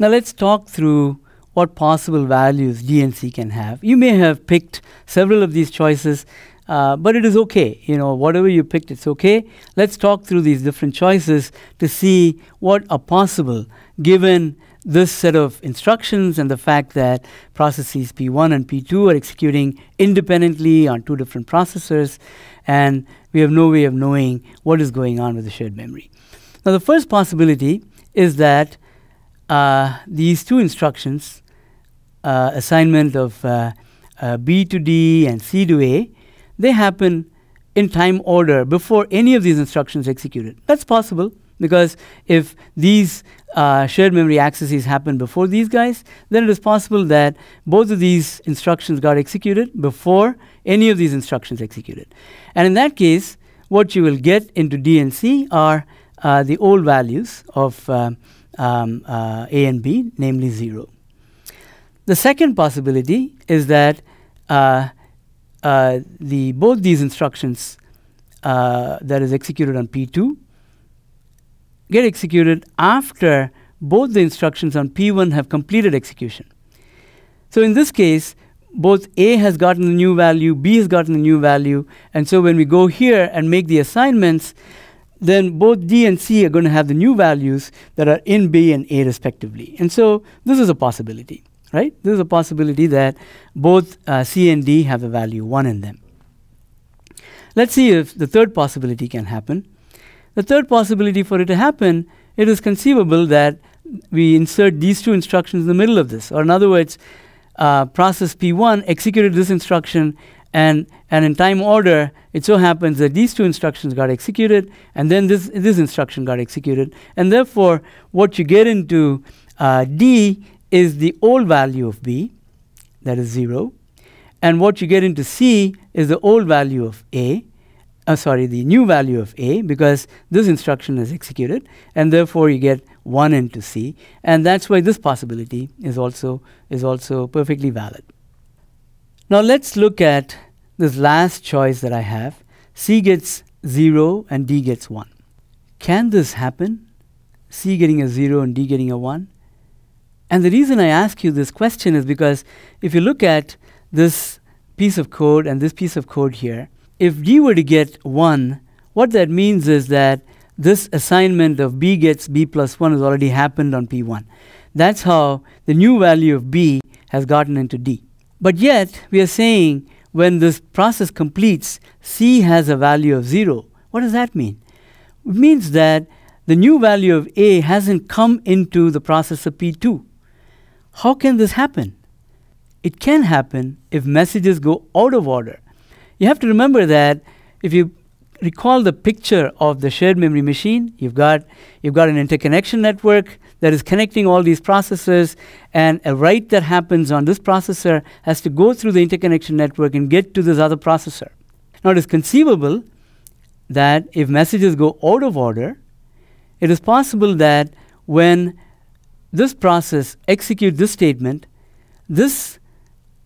Now let's talk through what possible values D and C can have. You may have picked several of these choices, but it is okay. You know, whatever you picked, it's okay. Let's talk through these different choices to see what are possible given this set of instructions and the fact that processes P1 and P2 are executing independently on two different processors, and we have no way of knowing what is going on with the shared memory. Now, the first possibility is that these two instructions, assignment of B to D and C to A, they happen in time order before any of these instructions executed. That's possible, because if these shared memory accesses happen before these guys, then it is possible that both of these instructions got executed before any of these instructions executed. And in that case, what you will get into D and C are the old values of A and B, namely 0. The second possibility is that both these instructions that is executed on P2 get executed after both the instructions on P1 have completed execution. So in this case, both A has gotten a new value, B has gotten a new value, and so when we go here and make the assignments, then both D and C are going to have the new values that are in B and A respectively. And so this is a possibility, right? This is a possibility that both C and D have a value 1 in them. Let's see if the third possibility can happen. The third possibility for it to happen, it is conceivable that we insert these two instructions in the middle of this. Or in other words, process P1 executed this instruction, and in time order, it so happens that these two instructions got executed, and then this instruction got executed. And therefore, what you get into D is the old value of B, that is 0. And what you get into C is the old value of A, the new value of A, because this instruction is executed, and therefore you get 1 into C, and that's why this possibility is also perfectly valid. Now let's look at this last choice that I have. C gets 0 and D gets 1. Can this happen? C getting a 0 and D getting a 1? And the reason I ask you this question is because if you look at this piece of code and this piece of code here, if D were to get 1, what that means is that this assignment of B gets B plus 1 has already happened on P1. That's how the new value of B has gotten into D. But yet, we are saying when this process completes, C has a value of 0. What does that mean? It means that the new value of A hasn't come into the processor P2. How can this happen? It can happen if messages go out of order. You have to remember that if you recall the picture of the shared memory machine, you've got an interconnection network that is connecting all these processors, and a write that happens on this processor has to go through the interconnection network and get to this other processor. Now it is conceivable that if messages go out of order, it is possible that when this process executes this statement, this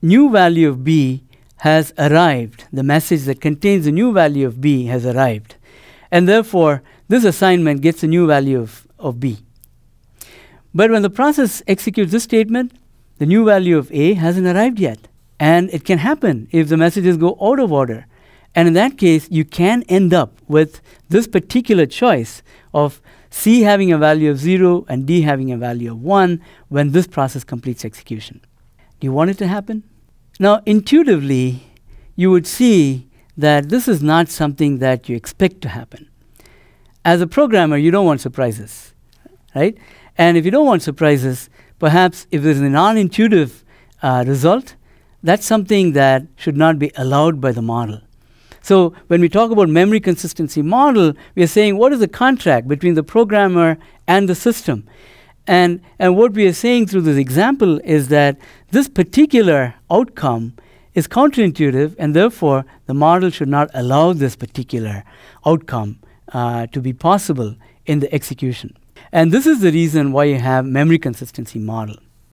new value of B has arrived. The message that contains the new value of B has arrived. And therefore, this assignment gets a new value of B. But when the process executes this statement, the new value of A hasn't arrived yet. And it can happen if the messages go out of order. And in that case, you can end up with this particular choice of C having a value of 0 and D having a value of 1 when this process completes execution. Do you want it to happen? Now, intuitively, you would see that this is not something that you expect to happen. As a programmer, you don't want surprises, right? And if you don't want surprises, perhaps if there's a non-intuitive result, that's something that should not be allowed by the model. So when we talk about memory consistency model, we are saying what is the contract between the programmer and the system? And what we are saying through this example is that this particular outcome is counterintuitive, and therefore the model should not allow this particular outcome to be possible in the execution. And this is the reason why you have memory consistency model.